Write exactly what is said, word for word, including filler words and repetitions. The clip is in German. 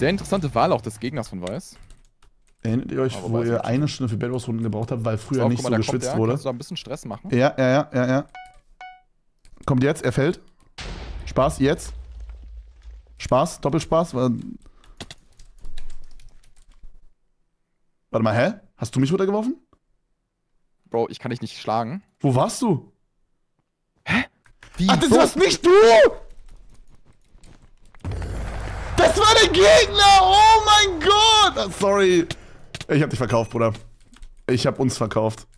Sehr interessante Wahl auch des Gegners von Weiß. Erinnert ihr euch, aber wo ihr eine Stunde für Bedwars-Runden gebraucht habt, weil früher so, nicht mal, so geschwitzt der, wurde? Kannst du da ein bisschen Stress machen? Ja, ja, ja, ja, ja. Kommt jetzt, er fällt. Spaß, jetzt. Spaß, Doppelspaß. Warte mal, hä? Hast du mich runtergeworfen? Bro, ich kann dich nicht schlagen. Wo warst du? Hä? Wie? Ach, das warst nicht du! Das war der Gegner! Oh mein Gott! Sorry. Ich hab dich verkauft, Bruder. Ich hab uns verkauft.